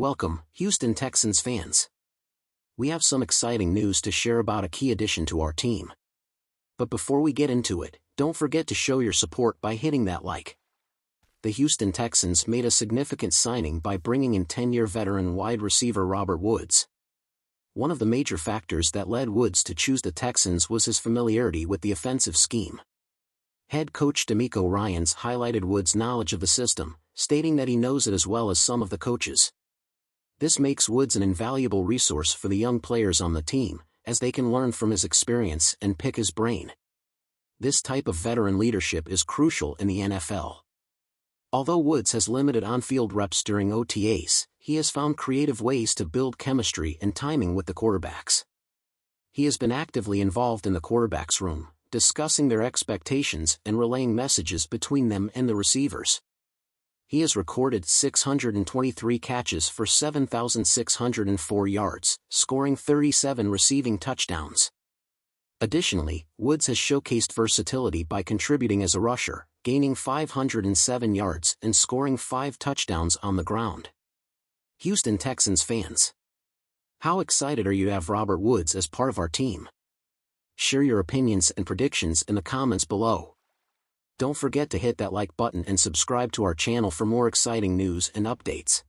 Welcome, Houston Texans fans. We have some exciting news to share about a key addition to our team. But before we get into it, don't forget to show your support by hitting that like. The Houston Texans made a significant signing by bringing in 10-year veteran wide receiver Robert Woods. One of the major factors that led Woods to choose the Texans was his familiarity with the offensive scheme. Head coach DeMeco Ryans highlighted Woods' knowledge of the system, stating that he knows it as well as some of the coaches. This makes Woods an invaluable resource for the young players on the team, as they can learn from his experience and pick his brain. This type of veteran leadership is crucial in the NFL. Although Woods has limited on-field reps during OTAs, he has found creative ways to build chemistry and timing with the quarterbacks. He has been actively involved in the quarterback's room, discussing their expectations and relaying messages between them and the receivers. He has recorded 623 catches for 7,604 yards, scoring 37 receiving touchdowns. Additionally, Woods has showcased versatility by contributing as a rusher, gaining 507 yards and scoring 5 touchdowns on the ground. Houston Texans fans, how excited are you to have Robert Woods as part of our team? Share your opinions and predictions in the comments below. Don't forget to hit that like button and subscribe to our channel for more exciting news and updates.